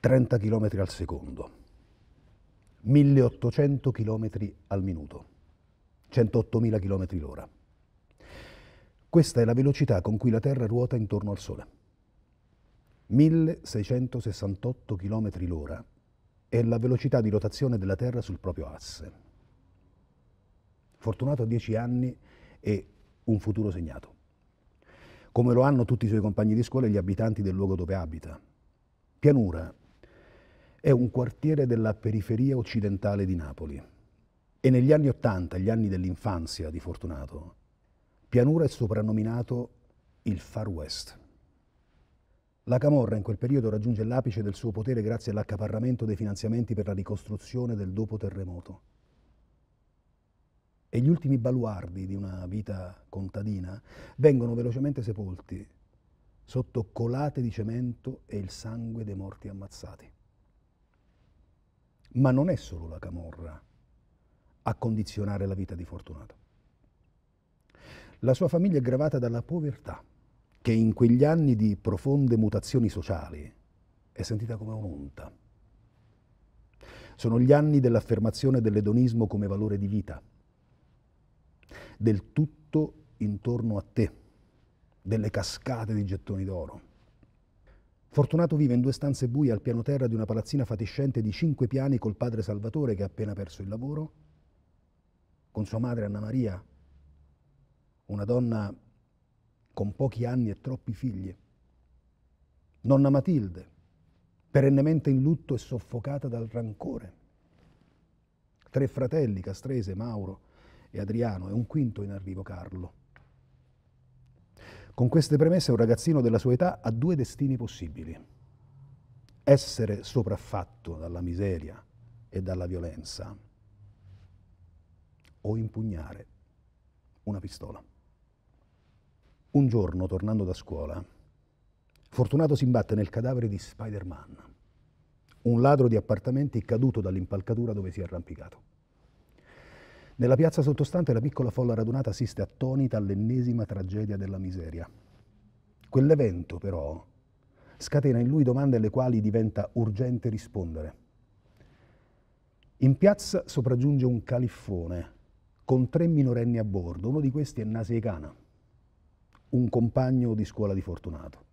30 km al secondo, 1800 km al minuto, 108.000 km l'ora. Questa è la velocità con cui la Terra ruota intorno al Sole. 1668 km l'ora è la velocità di rotazione della Terra sul proprio asse. Fortunato ha 10 anni e un futuro segnato, come lo hanno tutti i suoi compagni di scuola e gli abitanti del luogo dove abita. Pianura è un quartiere della periferia occidentale di Napoli e negli anni '80, gli anni dell'infanzia di Fortunato, Pianura è soprannominato il Far West. La Camorra in quel periodo raggiunge l'apice del suo potere grazie all'accaparramento dei finanziamenti per la ricostruzione del dopo terremoto. E gli ultimi baluardi di una vita contadina vengono velocemente sepolti sotto colate di cemento e il sangue dei morti ammazzati. Ma non è solo la Camorra a condizionare la vita di Fortunato. La sua famiglia è gravata dalla povertà, che in quegli anni di profonde mutazioni sociali è sentita come un'onta. Sono gli anni dell'affermazione dell'edonismo come valore di vita, del tutto intorno a te, delle cascate di gettoni d'oro. Fortunato vive in due stanze buie al piano terra di una palazzina fatiscente di 5 piani col padre Salvatore, che ha appena perso il lavoro, con sua madre Anna Maria, una donna con pochi anni e troppi figli, nonna Matilde, perennemente in lutto e soffocata dal rancore, 3 fratelli, Castrese, Mauro e Adriano, e un quinto in arrivo, Carlo. Con queste premesse un ragazzino della sua età ha 2 destini possibili: essere sopraffatto dalla miseria e dalla violenza o impugnare una pistola. Un giorno, tornando da scuola, Fortunato si imbatte nel cadavere di Spider-Man, un ladro di appartamenti caduto dall'impalcatura dove si è arrampicato. Nella piazza sottostante la piccola folla radunata assiste attonita all'ennesima tragedia della miseria. Quell'evento, però, scatena in lui domande alle quali diventa urgente rispondere. In piazza sopraggiunge un califfone con 3 minorenni a bordo. Uno di questi è Naseicana, un compagno di scuola di Fortunato.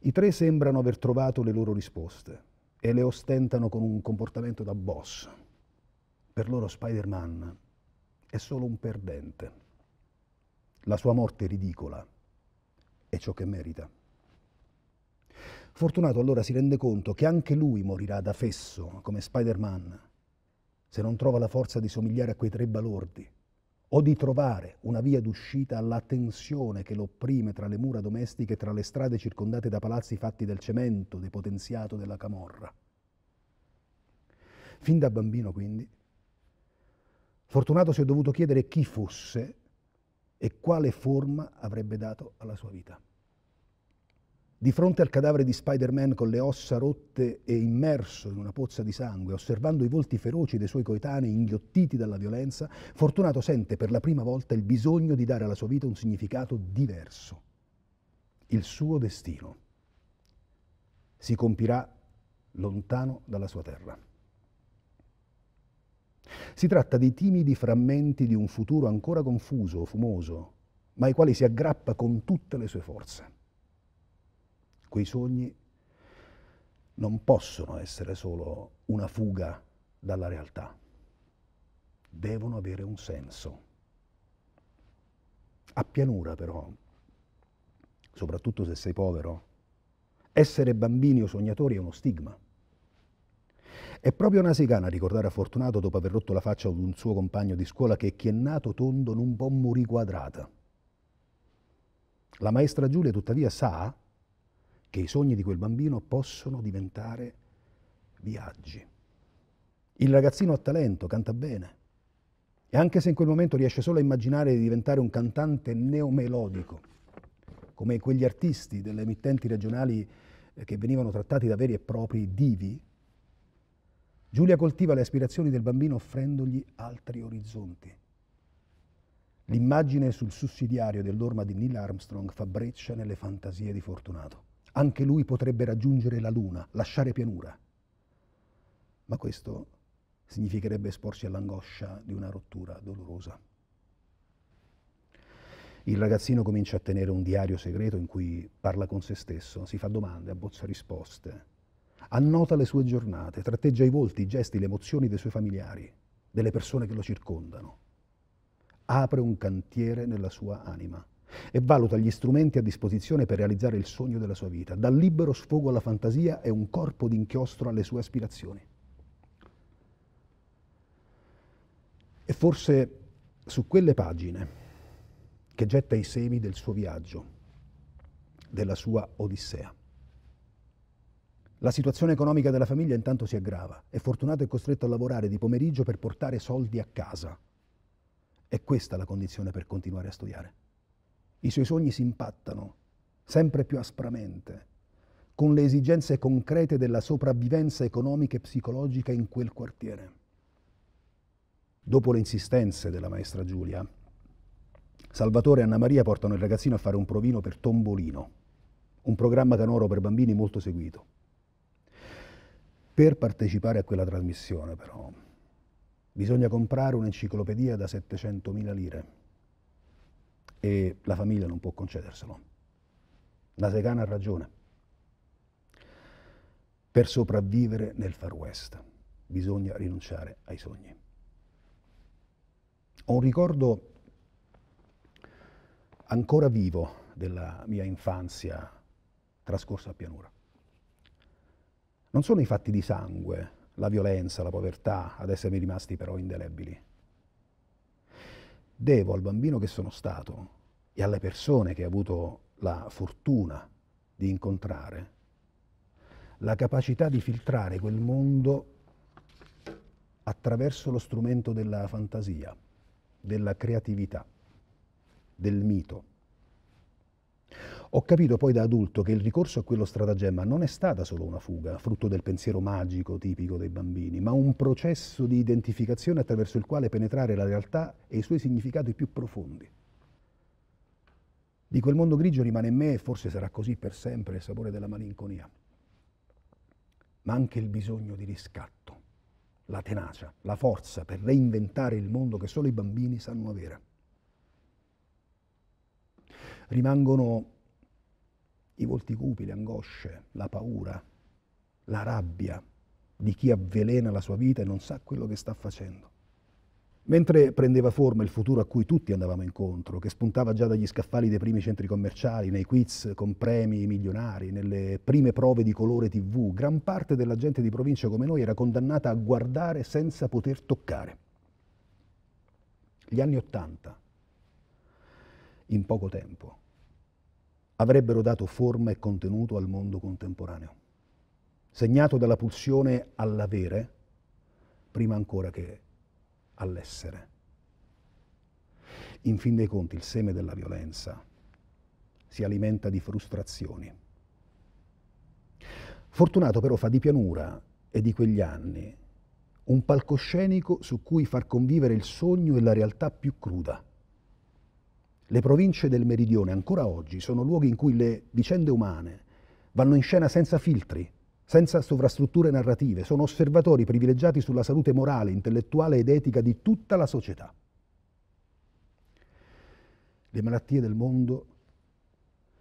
I 3 sembrano aver trovato le loro risposte e le ostentano con un comportamento da boss. Per loro Spider-Man è solo un perdente. La sua morte ridicola è ciò che merita. Fortunato allora si rende conto che anche lui morirà da fesso, come Spider-Man, se non trova la forza di somigliare a quei 3 balordi o di trovare una via d'uscita alla tensione che lo opprime tra le mura domestiche e tra le strade circondate da palazzi fatti del cemento depotenziato della Camorra. Fin da bambino, quindi, Fortunato si è dovuto chiedere chi fosse e quale forma avrebbe dato alla sua vita. Di fronte al cadavere di Spider-Man con le ossa rotte e immerso in una pozza di sangue, osservando i volti feroci dei suoi coetanei inghiottiti dalla violenza, Fortunato sente per la prima volta il bisogno di dare alla sua vita un significato diverso. Il suo destino si compirà lontano dalla sua terra. Si tratta di timidi frammenti di un futuro ancora confuso, fumoso, ma ai quali si aggrappa con tutte le sue forze. Quei sogni non possono essere solo una fuga dalla realtà, devono avere un senso. A Pianura, però, soprattutto se sei povero, essere bambini o sognatori è uno stigma. È proprio Naseicana a ricordare a Fortunato, dopo aver rotto la faccia ad un suo compagno di scuola, che chi è nato tondo non può morire quadrata. La maestra Giulia, tuttavia, sa che i sogni di quel bambino possono diventare viaggi. Il ragazzino ha talento, canta bene, e anche se in quel momento riesce solo a immaginare di diventare un cantante neomelodico, come quegli artisti delle emittenti regionali che venivano trattati da veri e propri divi, Giulia coltiva le aspirazioni del bambino offrendogli altri orizzonti. L'immagine sul sussidiario dell'orma di Neil Armstrong fa breccia nelle fantasie di Fortunato. Anche lui potrebbe raggiungere la Luna, lasciare Pianura. Ma questo significherebbe esporsi all'angoscia di una rottura dolorosa. Il ragazzino comincia a tenere un diario segreto in cui parla con se stesso, si fa domande, abbozza risposte, annota le sue giornate, tratteggia i volti, i gesti, le emozioni dei suoi familiari, delle persone che lo circondano. Apre un cantiere nella sua anima e valuta gli strumenti a disposizione per realizzare il sogno della sua vita, dal libero sfogo alla fantasia e un corpo d'inchiostro alle sue aspirazioni. E forse su quelle pagine che getta i semi del suo viaggio, della sua Odissea. La situazione economica della famiglia intanto si aggrava e Fortunato è costretto a lavorare di pomeriggio per portare soldi a casa. È questa la condizione per continuare a studiare. I suoi sogni si impattano, sempre più aspramente, con le esigenze concrete della sopravvivenza economica e psicologica in quel quartiere. Dopo le insistenze della maestra Giulia, Salvatore e Anna Maria portano il ragazzino a fare un provino per Tombolino, un programma canoro per bambini molto seguito. Per partecipare a quella trasmissione, però, bisogna comprare un'enciclopedia da 700.000 lire. E la famiglia non può concederselo. Naseicana ha ragione. Per sopravvivere nel Far West bisogna rinunciare ai sogni. Ho un ricordo ancora vivo della mia infanzia trascorsa a Pianura. Non sono i fatti di sangue, la violenza, la povertà ad essermi rimasti però indelebili. Devo al bambino che sono stato e alle persone che ho avuto la fortuna di incontrare la capacità di filtrare quel mondo attraverso lo strumento della fantasia, della creatività, del mito. Ho capito poi da adulto che il ricorso a quello stratagemma non è stata solo una fuga, frutto del pensiero magico tipico dei bambini, ma un processo di identificazione attraverso il quale penetrare la realtà e i suoi significati più profondi. Di quel mondo grigio rimane in me, e forse sarà così per sempre, il sapore della malinconia, ma anche il bisogno di riscatto, la tenacia, la forza per reinventare il mondo che solo i bambini sanno avere. Rimangono i volti cupi, le angosce, la paura, la rabbia di chi avvelena la sua vita e non sa quello che sta facendo. Mentre prendeva forma il futuro a cui tutti andavamo incontro, che spuntava già dagli scaffali dei primi centri commerciali, nei quiz con premi milionari, nelle prime prove di colore TV, gran parte della gente di provincia come noi era condannata a guardare senza poter toccare. Gli anni '80, in poco tempo, avrebbero dato forma e contenuto al mondo contemporaneo, segnato dalla pulsione all'avere, prima ancora che all'essere. In fin dei conti, il seme della violenza si alimenta di frustrazioni. Fortunato però fa di Pianura e di quegli anni un palcoscenico su cui far convivere il sogno e la realtà più cruda. Le province del Meridione ancora oggi sono luoghi in cui le vicende umane vanno in scena senza filtri, senza sovrastrutture narrative, sono osservatori privilegiati sulla salute morale, intellettuale ed etica di tutta la società. Le malattie del mondo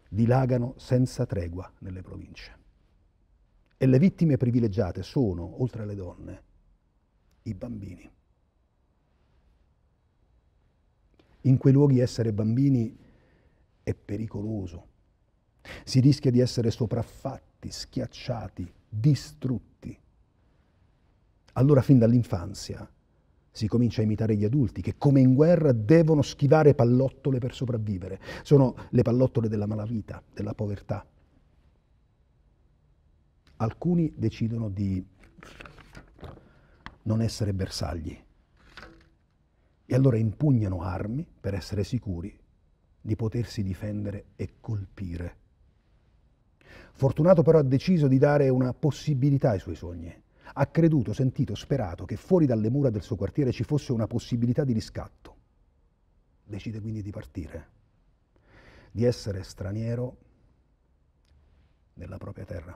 dilagano senza tregua nelle province e le vittime privilegiate sono, oltre alle donne, i bambini. In quei luoghi essere bambini è pericoloso. Si rischia di essere sopraffatti, schiacciati, distrutti. Allora fin dall'infanzia si comincia a imitare gli adulti che, come in guerra, devono schivare pallottole per sopravvivere. Sono le pallottole della malavita, della povertà. Alcuni decidono di non essere bersagli. E allora impugnano armi per essere sicuri di potersi difendere e colpire. Fortunato però ha deciso di dare una possibilità ai suoi sogni. Ha creduto, sentito, sperato che fuori dalle mura del suo quartiere ci fosse una possibilità di riscatto. Decide quindi di partire, di essere straniero nella propria terra.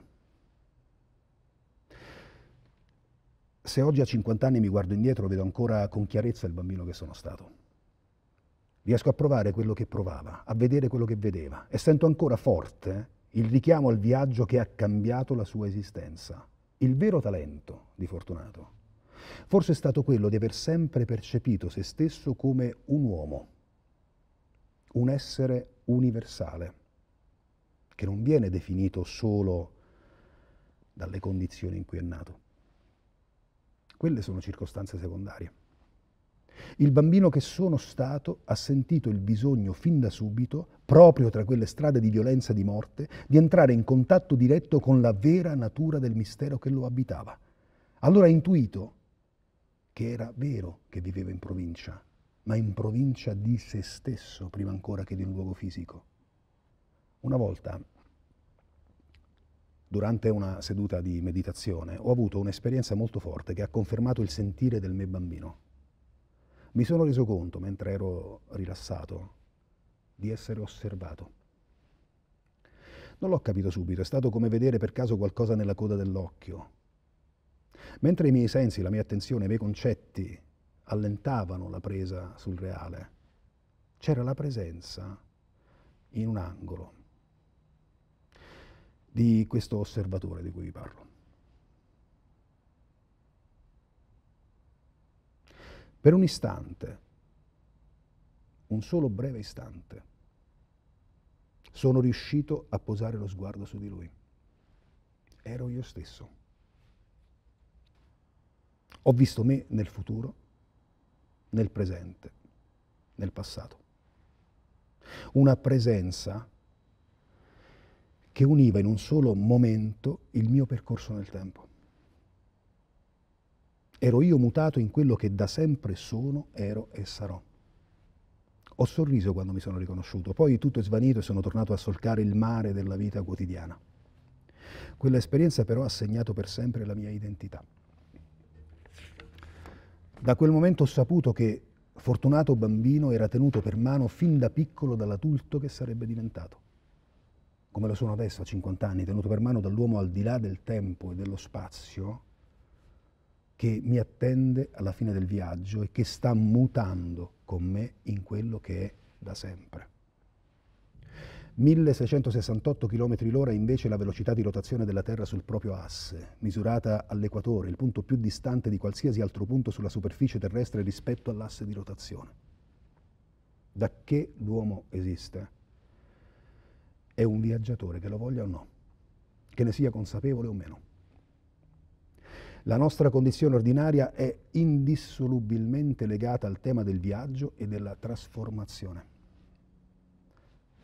Se oggi a 50 anni mi guardo indietro, vedo ancora con chiarezza il bambino che sono stato. Riesco a provare quello che provava, a vedere quello che vedeva, e sento ancora forte il richiamo al viaggio che ha cambiato la sua esistenza. Il vero talento di Fortunato forse è stato quello di aver sempre percepito se stesso come un uomo, un essere universale, che non viene definito solo dalle condizioni in cui è nato. Quelle sono circostanze secondarie. Il bambino che sono stato ha sentito il bisogno fin da subito, proprio tra quelle strade di violenza e di morte, di entrare in contatto diretto con la vera natura del mistero che lo abitava. Allora ha intuito che era vero che viveva in provincia, ma in provincia di se stesso, prima ancora che di un luogo fisico. Una volta, durante una seduta di meditazione, ho avuto un'esperienza molto forte che ha confermato il sentire del me bambino. Mi sono reso conto, mentre ero rilassato, di essere osservato. Non l'ho capito subito, è stato come vedere per caso qualcosa nella coda dell'occhio. Mentre i miei sensi, la mia attenzione, i miei concetti allentavano la presa sul reale, c'era la presenza, in un angolo, di questo osservatore di cui vi parlo. Per un istante, un solo breve istante, sono riuscito a posare lo sguardo su di lui. Ero io stesso. Ho visto me nel futuro, nel presente, nel passato. Una presenza che univa in un solo momento il mio percorso nel tempo. Ero io mutato in quello che da sempre sono, ero e sarò. Ho sorriso quando mi sono riconosciuto, poi tutto è svanito e sono tornato a solcare il mare della vita quotidiana. Quell'esperienza però ha segnato per sempre la mia identità. Da quel momento ho saputo che Fortunato bambino era tenuto per mano fin da piccolo dall'adulto che sarebbe diventato. Come lo sono adesso a 50 anni, tenuto per mano dall'uomo al di là del tempo e dello spazio, che mi attende alla fine del viaggio e che sta mutando con me in quello che è da sempre. 1668 km l'ora è invece la velocità di rotazione della Terra sul proprio asse, misurata all'equatore, il punto più distante di qualsiasi altro punto sulla superficie terrestre rispetto all'asse di rotazione. Da che l'uomo esiste? È un viaggiatore, che lo voglia o no, che ne sia consapevole o meno. La nostra condizione ordinaria è indissolubilmente legata al tema del viaggio e della trasformazione.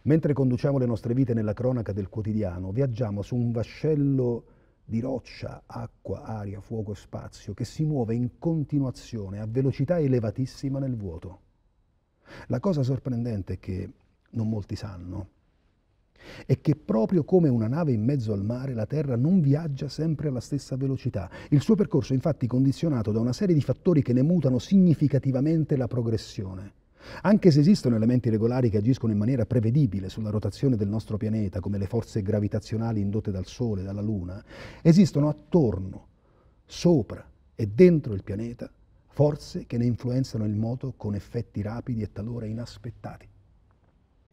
Mentre conduciamo le nostre vite nella cronaca del quotidiano, viaggiamo su un vascello di roccia, acqua, aria, fuoco e spazio che si muove in continuazione a velocità elevatissima nel vuoto. La cosa sorprendente che non molti sanno è che proprio come una nave in mezzo al mare, la Terra non viaggia sempre alla stessa velocità. Il suo percorso è infatti condizionato da una serie di fattori che ne mutano significativamente la progressione. Anche se esistono elementi regolari che agiscono in maniera prevedibile sulla rotazione del nostro pianeta, come le forze gravitazionali indotte dal Sole e dalla Luna, esistono attorno, sopra e dentro il pianeta forze che ne influenzano il moto con effetti rapidi e talora inaspettati.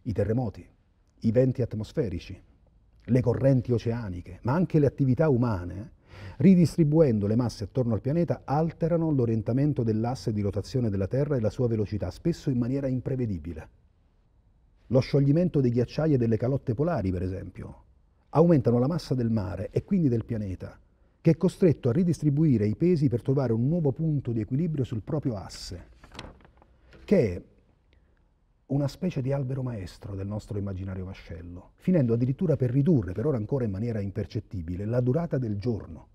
I terremoti, i venti atmosferici, le correnti oceaniche, ma anche le attività umane, ridistribuendo le masse attorno al pianeta, alterano l'orientamento dell'asse di rotazione della Terra e la sua velocità, spesso in maniera imprevedibile. Lo scioglimento dei ghiacciai e delle calotte polari, per esempio, aumentano la massa del mare e quindi del pianeta, che è costretto a ridistribuire i pesi per trovare un nuovo punto di equilibrio sul proprio asse, che è una specie di albero maestro del nostro immaginario vascello, finendo addirittura per ridurre, per ora ancora in maniera impercettibile, la durata del giorno.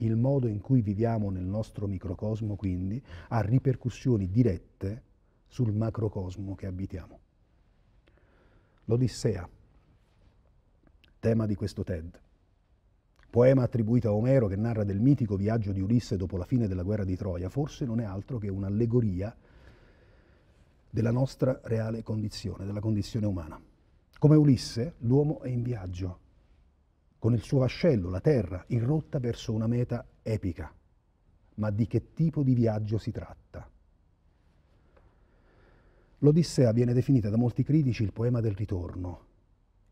Il modo in cui viviamo nel nostro microcosmo, quindi, ha ripercussioni dirette sul macrocosmo che abitiamo. L'Odissea, tema di questo TED, poema attribuito a Omero che narra del mitico viaggio di Ulisse dopo la fine della guerra di Troia, forse non è altro che un'allegoria della nostra reale condizione, della condizione umana. Come Ulisse, l'uomo è in viaggio, con il suo vascello, la terra, in rotta verso una meta epica. Ma di che tipo di viaggio si tratta? L'Odissea viene definita da molti critici il poema del ritorno.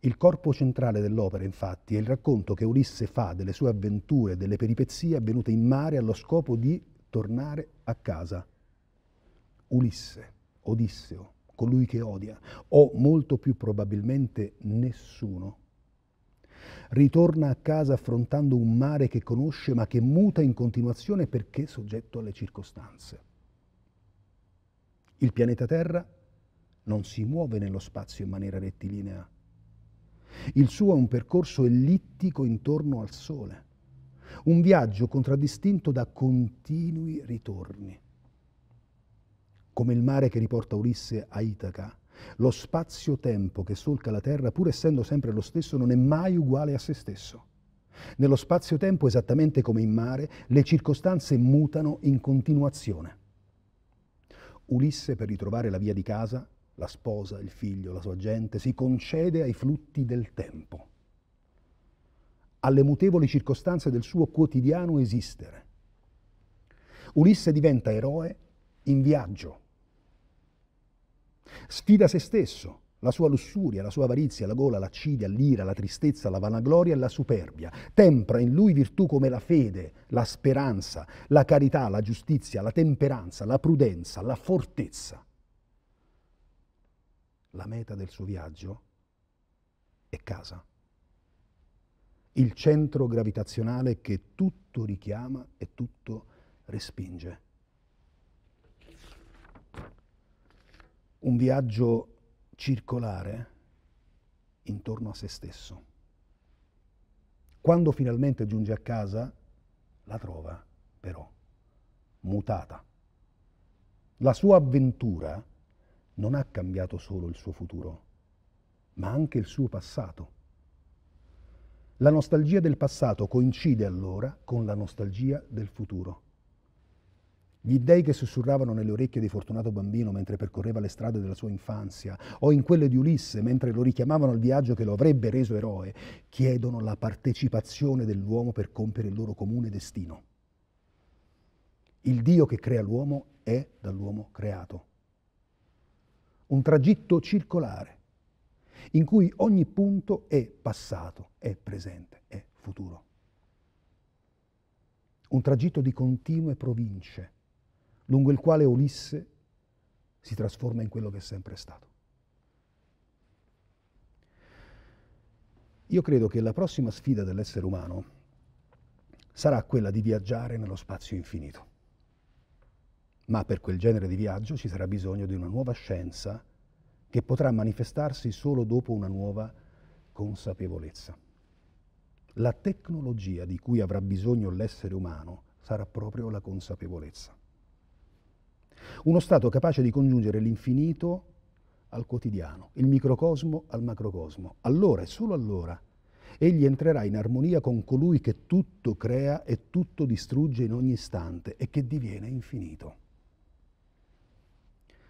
Il corpo centrale dell'opera, infatti, è il racconto che Ulisse fa delle sue avventure, delle peripezie avvenute in mare allo scopo di tornare a casa. Ulisse, Odisseo, colui che odia, o molto più probabilmente nessuno, ritorna a casa affrontando un mare che conosce ma che muta in continuazione perché soggetto alle circostanze. Il pianeta Terra non si muove nello spazio in maniera rettilinea. Il suo è un percorso ellittico intorno al Sole, un viaggio contraddistinto da continui ritorni. Come il mare che riporta Ulisse a Itaca, lo spazio-tempo che solca la Terra, pur essendo sempre lo stesso, non è mai uguale a se stesso. Nello spazio-tempo, esattamente come in mare, le circostanze mutano in continuazione. Ulisse, per ritrovare la via di casa, la sposa, il figlio, la sua gente, si concede ai flutti del tempo, alle mutevoli circostanze del suo quotidiano esistere. Ulisse diventa eroe in viaggio. Sfida se stesso, la sua lussuria, la sua avarizia, la gola, l'accidia, l'ira, la tristezza, la vanagloria e la superbia. Tempra in lui virtù come la fede, la speranza, la carità, la giustizia, la temperanza, la prudenza, la fortezza. La meta del suo viaggio è casa, il centro gravitazionale che tutto richiama e tutto respinge. Un viaggio circolare intorno a se stesso. Quando finalmente giunge a casa, la trova però mutata. La sua avventura non ha cambiato solo il suo futuro, ma anche il suo passato. La nostalgia del passato coincide allora con la nostalgia del futuro. Gli dèi che sussurravano nelle orecchie di fortunato bambino mentre percorreva le strade della sua infanzia, o in quelle di Ulisse mentre lo richiamavano al viaggio che lo avrebbe reso eroe, chiedono la partecipazione dell'uomo per compiere il loro comune destino. Il Dio che crea l'uomo è dall'uomo creato. Un tragitto circolare, in cui ogni punto è passato, è presente, è futuro. Un tragitto di continue province, lungo il quale Ulisse si trasforma in quello che è sempre stato. Io credo che la prossima sfida dell'essere umano sarà quella di viaggiare nello spazio infinito. Ma per quel genere di viaggio ci sarà bisogno di una nuova scienza che potrà manifestarsi solo dopo una nuova consapevolezza. La tecnologia di cui avrà bisogno l'essere umano sarà proprio la consapevolezza. Uno stato capace di congiungere l'infinito al quotidiano, il microcosmo al macrocosmo. Allora e solo allora egli entrerà in armonia con colui che tutto crea e tutto distrugge in ogni istante e che diviene infinito.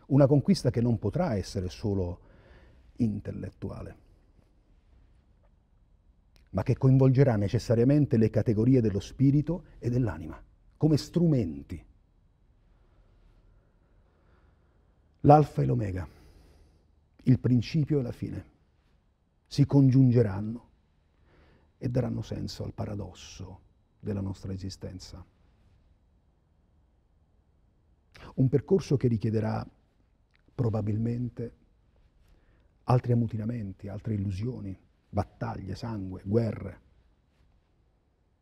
Una conquista che non potrà essere solo intellettuale, ma che coinvolgerà necessariamente le categorie dello spirito e dell'anima, come strumenti. L'alfa e l'omega, il principio e la fine, si congiungeranno e daranno senso al paradosso della nostra esistenza. Un percorso che richiederà probabilmente altri ammutinamenti, altre illusioni, battaglie, sangue, guerre,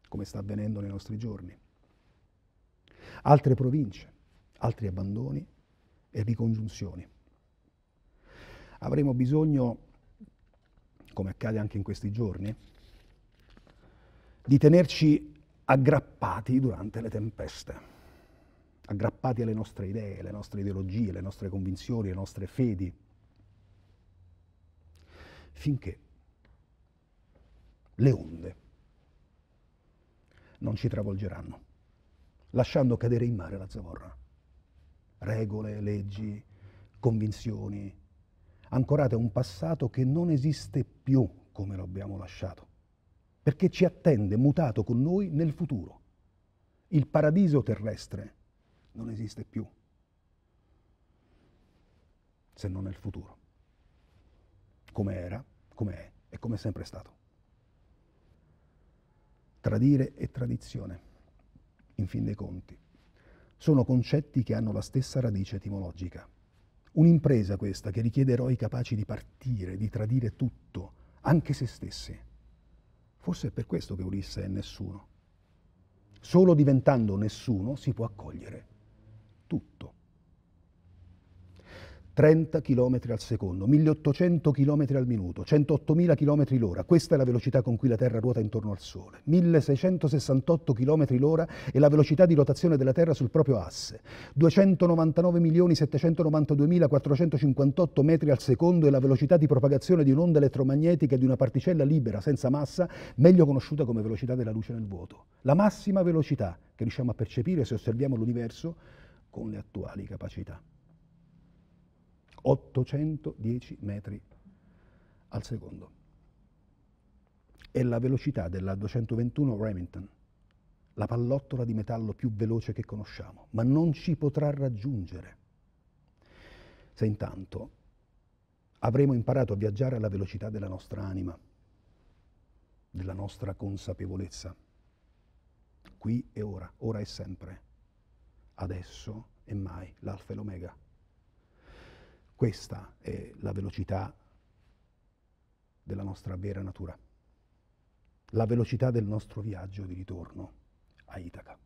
come sta avvenendo nei nostri giorni. Altre province, altri abbandoni e ricongiunzioni. Avremo bisogno, come accade anche in questi giorni, di tenerci aggrappati durante le tempeste, aggrappati alle nostre idee, alle nostre ideologie, alle nostre convinzioni, alle nostre fedi, finché le onde non ci travolgeranno, lasciando cadere in mare la zavorra. Regole, leggi, convinzioni, ancorate a un passato che non esiste più come lo abbiamo lasciato, perché ci attende mutato con noi nel futuro. Il paradiso terrestre non esiste più, se non nel futuro, come era, come è e come è sempre stato. Tradire e tradizione, in fin dei conti, sono concetti che hanno la stessa radice etimologica. Un'impresa questa che richiede eroi capaci di partire, di tradire tutto, anche se stessi. Forse è per questo che Ulisse è nessuno. Solo diventando nessuno si può accogliere tutto. 30 km al secondo, 1800 km al minuto, 108.000 km l'ora, questa è la velocità con cui la Terra ruota intorno al Sole, 1668 km l'ora è la velocità di rotazione della Terra sul proprio asse, 299.792.458 metri al secondo è la velocità di propagazione di un'onda elettromagnetica di una particella libera senza massa, meglio conosciuta come velocità della luce nel vuoto, la massima velocità che riusciamo a percepire se osserviamo l'universo con le attuali capacità. 810 metri al secondo. È la velocità della 221 Remington, la pallottola di metallo più veloce che conosciamo, ma non ci potrà raggiungere. Se intanto avremo imparato a viaggiare alla velocità della nostra anima, della nostra consapevolezza, qui e ora, ora e sempre, adesso e mai, l'alfa e l'omega. Questa è la velocità della nostra vera natura, la velocità del nostro viaggio di ritorno a Itaca.